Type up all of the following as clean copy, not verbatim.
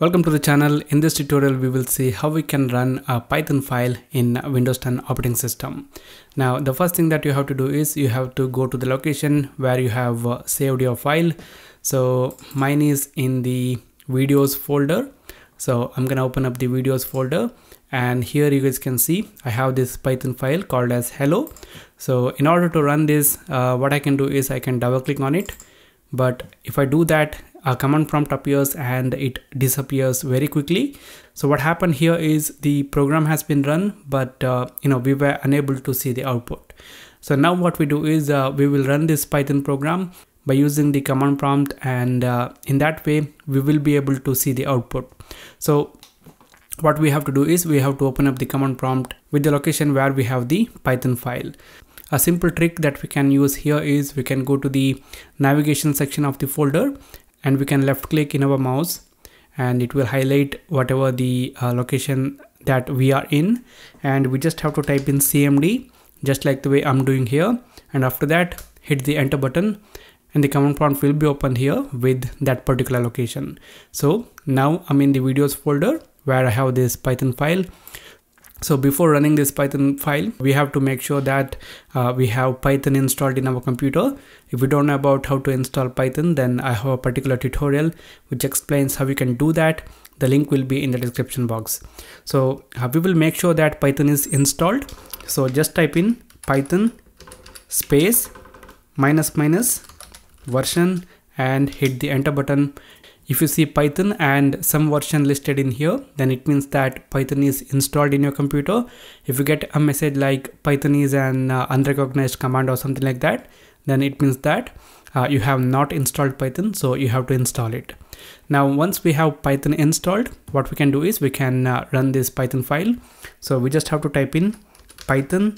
Welcome to the channel. In this tutorial we will see how we can run a Python file in Windows 10 operating system. Now the first thing that you have to do is you have to go to the location where you have saved your file. So mine is in the videos folder. So I'm gonna open up the videos folder, and here you guys can see I have this Python file called as hello. So in order to run this, what I can do is I can double click on it, but if I do that, a command prompt appears and it disappears very quickly. So what happened here is the program has been run, but we were unable to see the output. So now what we do is we will run this Python program by using the command prompt, and in that way we will be able to see the output. So what we have to do is we have to open up the command prompt with the location where we have the Python file. A simple trick that we can use here is we can go to the navigation section of the folder, and we can left click in our mouse and it will highlight whatever the location that we are in, and we just have to type in CMD just like the way I'm doing here, and after that hit the enter button and the command prompt will be open here with that particular location. So now I'm in the videos folder where I have this Python file. So before running this Python file, we have to make sure that we have Python installed in our computer. If you don't know about how to install Python, then I have a particular tutorial which explains how you can do that. The link will be in the description box. So we will make sure that Python is installed. So just type in Python space -- version and hit the enter button. If you see Python and some version listed in here, then it means that Python is installed in your computer. If you get a message like Python is an unrecognized command or something like that, then it means that you have not installed Python, so you have to install it. Now, once we have Python installed, what we can do is we can run this Python file. So we just have to type in Python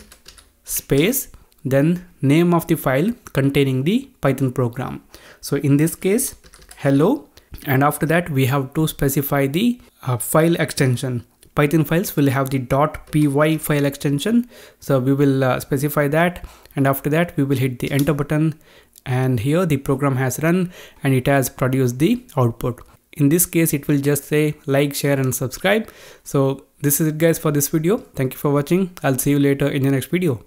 space, then name of the file containing the Python program. So in this case, hello. And after that we have to specify the file extension. Python files will have the .py file extension, so we will specify that, and after that we will hit the enter button, and here the program has run and it has produced the output. In this case it will just say like, share and subscribe. So this is it guys for this video. Thank you for watching. I'll see you later in the next video.